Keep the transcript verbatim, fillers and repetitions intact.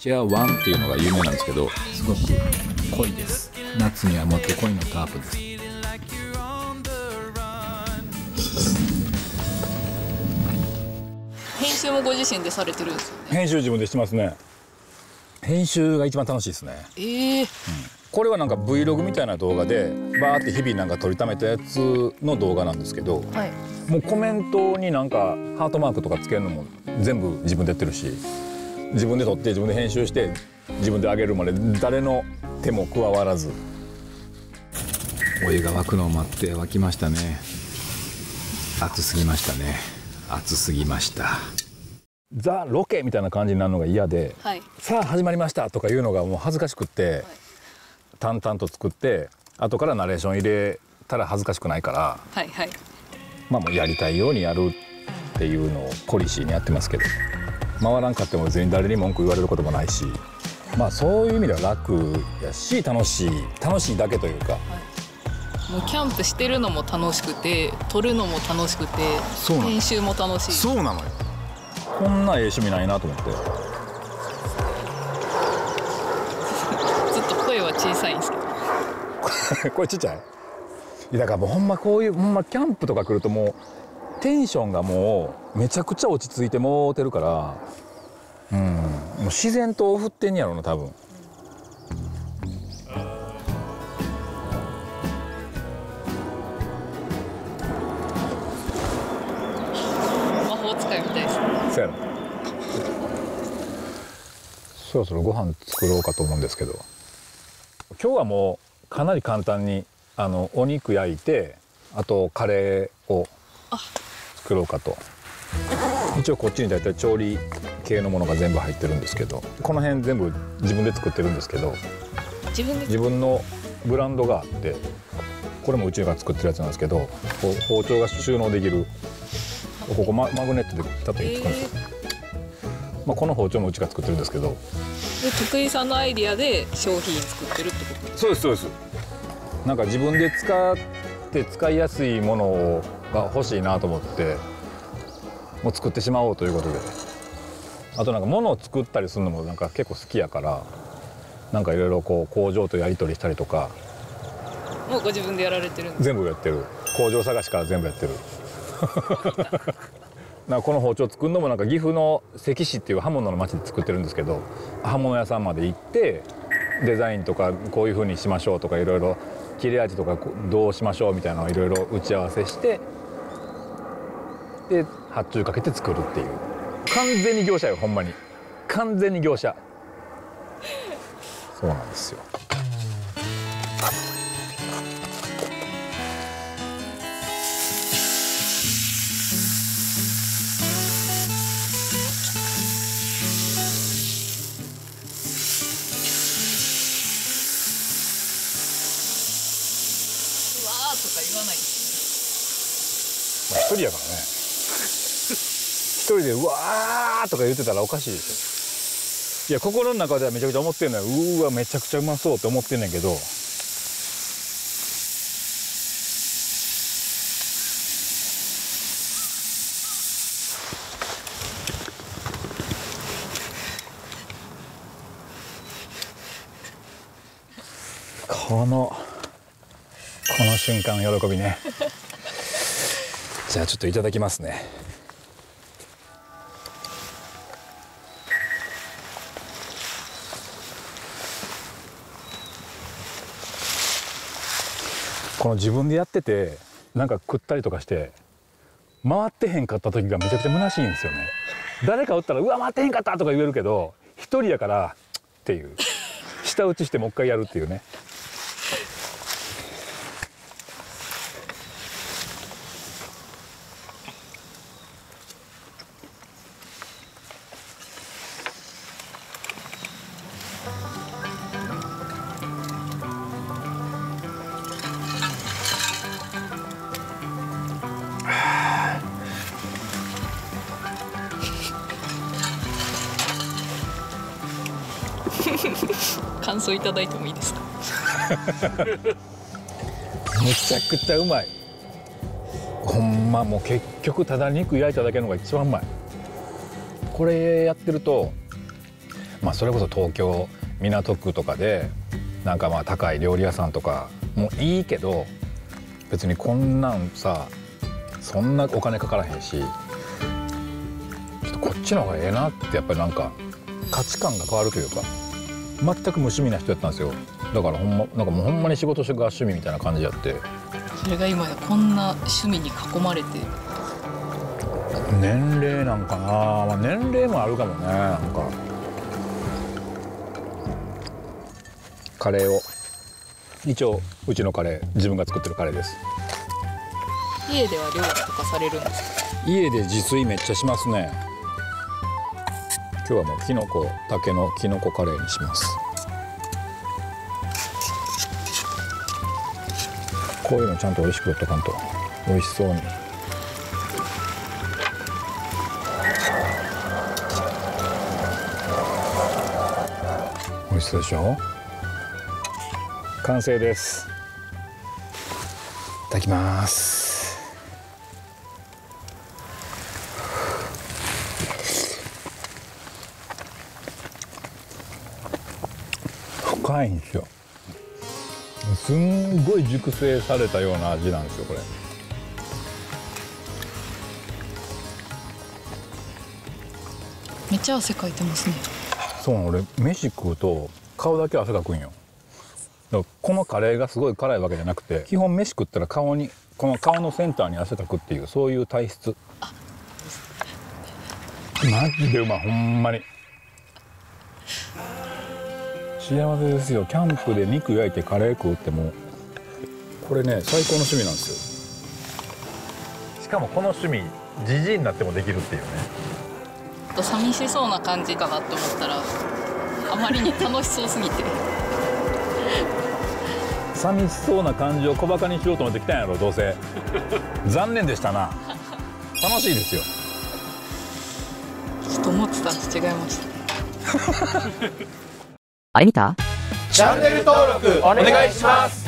シェアワンっていうのが有名なんですけど、すごく濃いです。夏にはもっと濃いのタープです。編集もご自身でされてるんですよね。編集自分でしてますね。編集が一番楽しいですね。えーうん、これはなんか Vlog みたいな動画でバーって日々なんか撮りためたやつの動画なんですけど、はい、もうコメントになんかハートマークとかつけるのも全部自分でやってるし、自分で撮って自分で編集して自分で上げるまで誰の手も加わらず。お湯が沸くのを待って沸きましたね。熱すぎましたね。熱すぎました。ザ・ロケみたいな感じになるのが嫌で、はい、さあ始まりましたとかいうのがもう恥ずかしくって、はい、淡々と作って後からナレーション入れたら恥ずかしくないから、はいはい、まあもうやりたいようにやるっていうのをポリシーにやってますけど、回らんかっても別に誰に文句言われることもないし、まあそういう意味では楽やし楽しい楽しいだけというか、はい、もうキャンプしてるのも楽しくて撮るのも楽しくて編集も楽しい。そうなのよ。こんなええ趣味ないなと思って。ずっと声は小さいんですけど。声ちっちゃい？いやだからもうほんまこういうほんまキャンプとか来るともうテンションがもうめちゃくちゃ落ち着いてもうてるから、うん、もう自然と振ってんやろうな多分。そろそろご飯作ろうかと思うんですけど、今日はもうかなり簡単にあのお肉焼いて、あとカレーを作ろうかと。一応こっちに大体調理系のものが全部入ってるんですけど、この辺全部自分で作ってるんですけど、自分で自分のブランドがあって、これも宇宙が作ってるやつなんですけど、包丁が収納できる。ここ マ, マグネットでたっと引っつくんですよ、えー、まあこの包丁もうちが作ってるんですけど、徳井さんのアイディアで商品作ってるってこと？そうですそうです。なんか自分で使って使いやすいものが欲しいなと思ってもう作ってしまおうということで、あとなんか物を作ったりするのもなんか結構好きやから、なんかいろいろこう工場とやり取りしたりとか。もうご自分でやられてるんですか？全部やってる。工場探しから全部やってる。なんかこの包丁作るのもなんか岐阜の関市っていう刃物の町で作ってるんですけど、刃物屋さんまで行ってデザインとかこういう風にしましょうとかいろいろ切れ味とかどうしましょうみたいなのをいろいろ打ち合わせして、で発注かけて作るっていう。完全に業者よ。ほんまに完全に業者。そうなんですよ。一人やからね。一人でうわーとか言ってたらおかしいでしょ。いや心の中ではめちゃくちゃ思ってんのよ。うーわめちゃくちゃうまそうって思ってんねんけど、このこの瞬間喜びね。じゃあちょっといただきますね。この自分でやっててなんか食ったりとかして回ってへんかった時がめちゃくちゃ虚しいんですよね。誰かおったら「うわ回ってへんかった」とか言えるけど、一人やからっていう舌打ちしてもう一回やるっていうね。感想いただいてもいいですか？めちゃくちゃうまい。ほんまもう結局ただ肉焼いただけのが一番うまい。これやってるとまあ、それこそ東京港区とかでなんかまあ高い料理屋さんとかもいいけど、別にこんなんさそんなお金かからへんし、ちょっとこっちの方がええなって、やっぱりなんか価値観が変わるというか、全く無趣味な人やったんですよ。だからほんまなんかもうほんまに仕事が趣味みたいな感じやって、それが今こんな趣味に囲まれて、年齢なんかな、まあ、年齢もあるかもね。なんかカレーを一応うちのカレー自分が作ってるカレーです。家では料理とかされるんですか？家で自炊めっちゃしますね。今日はもうキノコ、竹のキノコカレーにします。こういうのちゃんと美味しくやっとかんと。美味しそうに。美味しそうでしょ。完成です。いただきます。深いんですよ。すんごい熟成されたような味なんですよ、これ。めっちゃ汗かいてますね。そうなの、俺飯食うと顔だけ汗かくんよ。だからこのカレーがすごい辛いわけじゃなくて、基本飯食ったら顔に、この顔のセンターに汗かくっていう、そういう体質。マジでうまい、ほんまに。幸せですよ。キャンプで肉焼いてカレー食うってもうこれね、最高の趣味なんですよ。しかもこの趣味ジジイになってもできるっていうね。ちょっと寂しそうな感じかなって思ったら、あまりに楽しそうすぎて寂しそうな感じを小バカにしようと思ってきたんやろ、どうせ。残念でしたな。楽しいですよ。ちょっと思ってたのと違いました。あれ見た？チャンネル登録お願いします。